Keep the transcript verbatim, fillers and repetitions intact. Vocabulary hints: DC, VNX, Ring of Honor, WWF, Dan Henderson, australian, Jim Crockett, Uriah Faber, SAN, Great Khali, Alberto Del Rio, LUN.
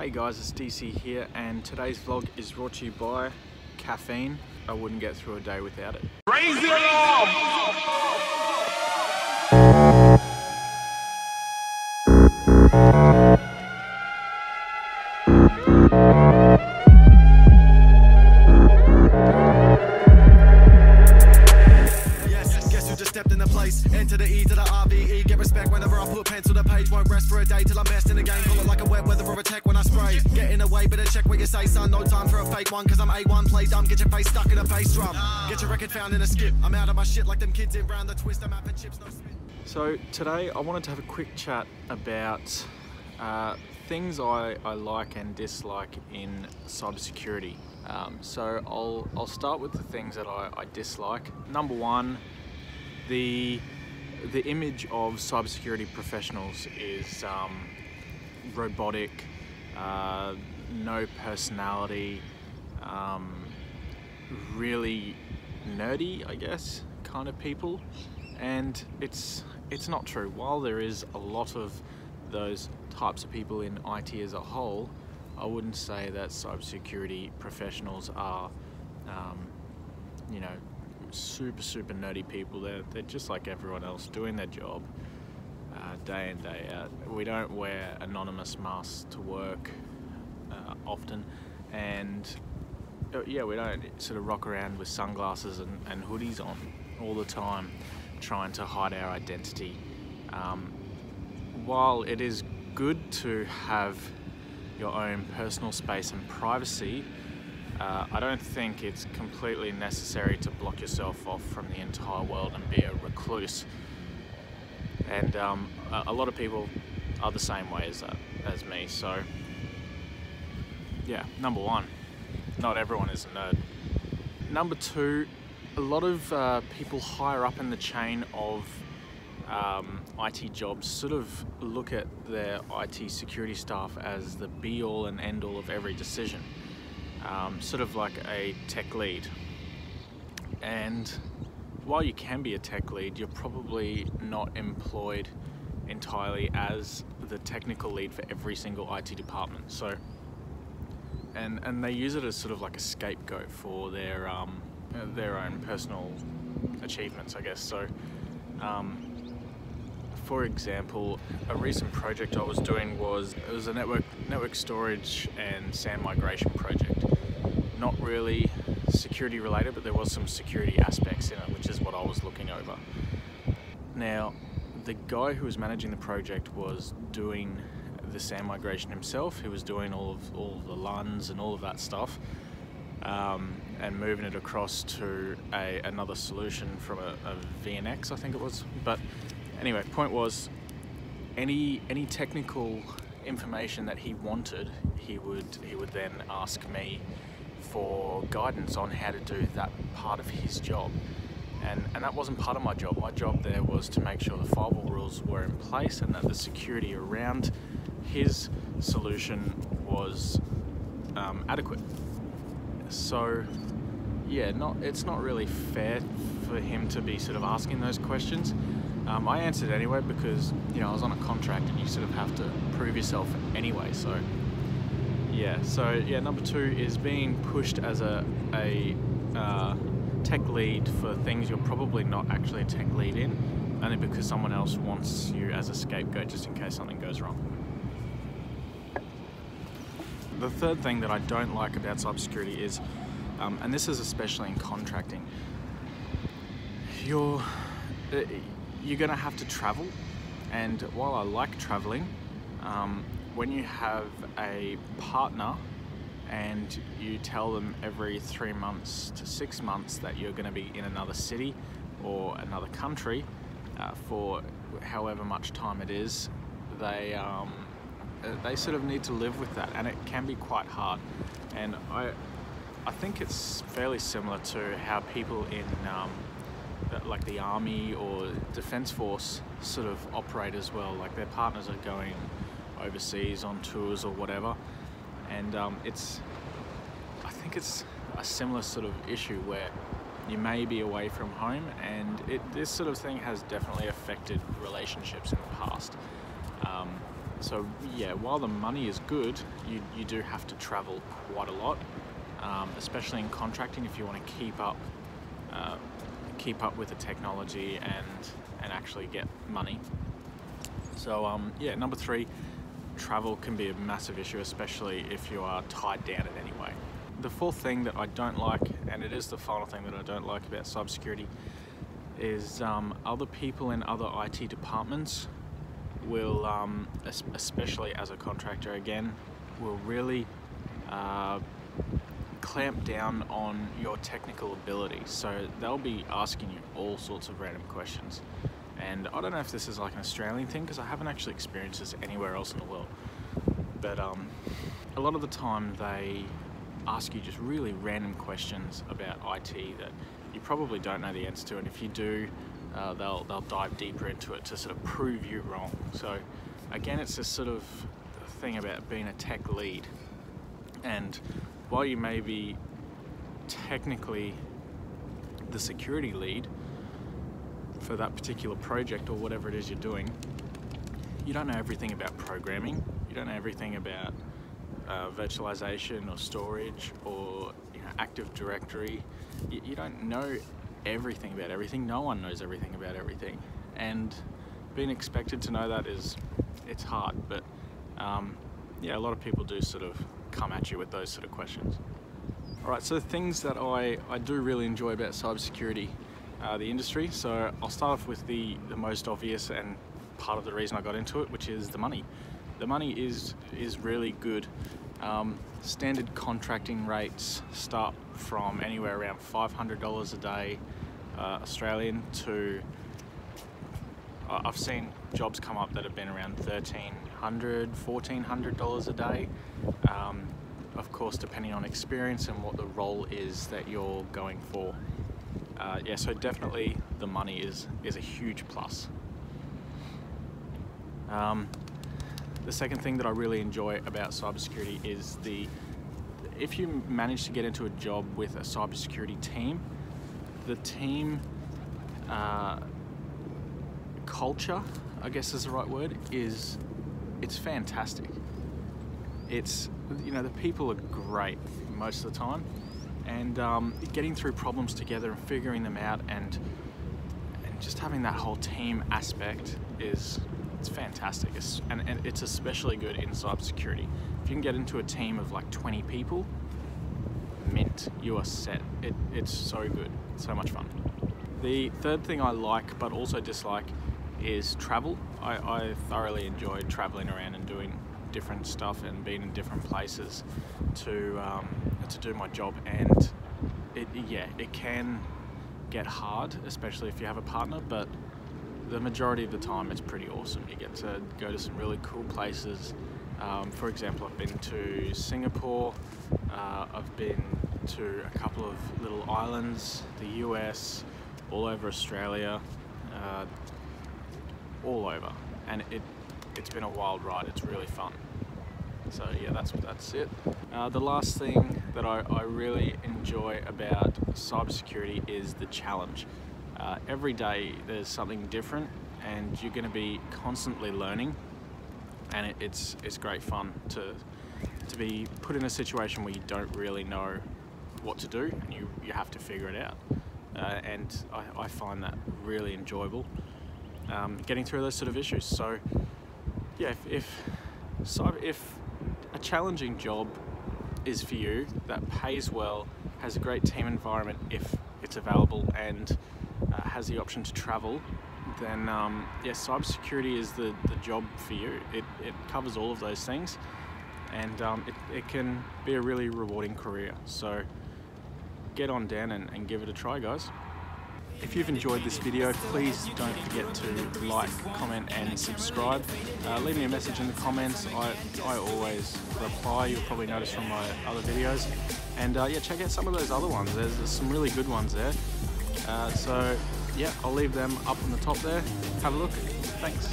Hey guys, it's D C here, and today's vlog is brought to you by caffeine. I wouldn't get through a day without it. Raise it up! Yes, guess who just stepped in the place? Enter the E to the R V E. Get respect whenever I put pen to the page. Won't rest for a day till I'm mastered in the game. Call it like a wet weather or a tech when I spray. Get in the way, better check what you say, son. No time for a fake one, cause I'm A one. Play dumb, get your face stuck in a bass drum. Get your record found in a skip. I'm out of my shit like them kids in round the twist. I'm out for chips, no spin. So today I wanted to have a quick chat about uh, things I, I like and dislike in cybersecurity. Um, so I'll, I'll start with the things that I, I dislike. Number one, the The image of cybersecurity professionals is um, robotic, uh, no personality, um, really nerdy, I guess, kind of people, and it's it's not true. While there is a lot of those types of people in I T as a whole, I wouldn't say that cybersecurity professionals are, um, you know, super super nerdy people. They're, they're just like everyone else, doing their job uh, day in, day out. We don't wear anonymous masks to work uh, often, and uh, yeah, we don't sort of rock around with sunglasses and, and hoodies on all the time trying to hide our identity. Um, while it is good to have your own personal space and privacy, Uh, I don't think it's completely necessary to block yourself off from the entire world and be a recluse. And um, a, a lot of people are the same way as, uh, as me, so yeah, number one, not everyone is a nerd. Number two, a lot of uh, people higher up in the chain of um, I T jobs sort of look at their I T security staff as the be-all and end-all of every decision. Um, sort of like a tech lead, and while you can be a tech lead, you're probably not employed entirely as the technical lead for every single I T department. So and and they use it as sort of like a scapegoat for their um, their own personal achievements, I guess. So um, for example, a recent project I was doing was it was a network network storage and SAN migration project. Not really security related, but there was some security aspects in it, which is what I was looking over. Now, the guy who was managing the project was doing the SAN migration himself. He was doing all of all of the L U Ns and all of that stuff, um, and moving it across to a another solution from a, a V N X, I think it was, but. Anyway, point was, any any technical information that he wanted, he would he would then ask me for guidance on how to do that part of his job, and and that wasn't part of my job. My job there was to make sure the firewall rules were in place and that the security around his solution was um, adequate. So, yeah, not it's not really fair for him to be sort of asking those questions. Um, I answered anyway because, you know, I was on a contract and you sort of have to prove yourself anyway, so yeah. So yeah, number two is being pushed as a, a uh, tech lead for things you're probably not actually a tech lead in, only because someone else wants you as a scapegoat just in case something goes wrong. The third thing that I don't like about cybersecurity is, um, and this is especially in contracting, you're... Uh, you're gonna have to travel, and while I like traveling, um, when you have a partner and you tell them every three months to six months that you're gonna be in another city or another country uh, for however much time it is, they um, they sort of need to live with that, and it can be quite hard. And I, I think it's fairly similar to how people in um, like the army or defence force sort of operate as well. Like their partners are going overseas on tours or whatever, and um, it's I think it's a similar sort of issue where you may be away from home, and it, this sort of thing has definitely affected relationships in the past. Um, So yeah, while the money is good, you, you do have to travel quite a lot, um, especially in contracting if you want to keep up uh, keep up with the technology and and actually get money. So um, yeah, number three, travel can be a massive issue, especially if you are tied down in any way. The fourth thing that I don't like, and it is the final thing that I don't like about cybersecurity, is um, other people in other I T departments will, um, especially as a contractor again, will really uh, clamp down on your technical ability. So they'll be asking you all sorts of random questions. And I don't know if this is like an Australian thing, because I haven't actually experienced this anywhere else in the world. But um, a lot of the time they ask you just really random questions about I T that you probably don't know the answer to, and if you do, uh, they'll, they'll dive deeper into it to sort of prove you wrong. So again, it's this sort of thing about being a tech lead. And while you may be technically the security lead for that particular project or whatever it is you're doing, you don't know everything about programming, you don't know everything about uh, virtualization or storage or you know, Active Directory. You, you don't know everything about everything. No one knows everything about everything, and being expected to know that is, it's hard. But um, yeah, a lot of people do sort of come at you with those sort of questions. All right, so the things that I, I do really enjoy about cybersecurity, Uh, the industry. So I'll start off with the, the most obvious and part of the reason I got into it, which is the money. The money is is really good. Um, standard contracting rates start from anywhere around five hundred dollars a day uh, Australian to, uh, I've seen jobs come up that have been around thirteen hundred dollars, fourteen hundred dollars a day. Um, of course, depending on experience and what the role is that you're going for. Uh, yeah, so definitely the money is, is a huge plus. Um, the second thing that I really enjoy about cybersecurity is the, if you manage to get into a job with a cybersecurity team, the team uh, culture, I guess is the right word, is, it's fantastic. It's, you know, the people are great most of the time. And um, getting through problems together and figuring them out, and and just having that whole team aspect is it's fantastic. It's, and, and it's especially good in cybersecurity. If you can get into a team of like twenty people, mint, you are set. It, it's so good, it's so much fun. The third thing I like but also dislike is travel. I, I thoroughly enjoy traveling around and doing different stuff and being in different places to um, to do my job, and it, yeah, it can get hard, especially if you have a partner, but the majority of the time it's pretty awesome. You get to go to some really cool places. Um, for example, I've been to Singapore, uh, I've been to a couple of little islands, the U S, all over Australia, uh, all over, and it, it's been a wild ride, it's really fun. So yeah, that's, that's it. Uh, the last thing that I, I really enjoy about cybersecurity is the challenge. Uh, every day there's something different and you're going to be constantly learning, and it, it's, it's great fun to, to be put in a situation where you don't really know what to do and you, you have to figure it out. Uh, and I, I find that really enjoyable, um, getting through those sort of issues. So yeah, if, if, so if a challenging job is for you, that pays well, has a great team environment if it's available, and uh, has the option to travel, then um, yeah, cybersecurity is the, the job for you. It, it covers all of those things, and um, it, it can be a really rewarding career. So get on down and, and give it a try, guys. If you've enjoyed this video, please don't forget to like, comment and subscribe. Uh, leave me a message in the comments. I, I always reply. You'll probably notice from my other videos. And uh, yeah, check out some of those other ones. There's, there's some really good ones there. Uh, so yeah, I'll leave them up on the top there. Have a look. Thanks.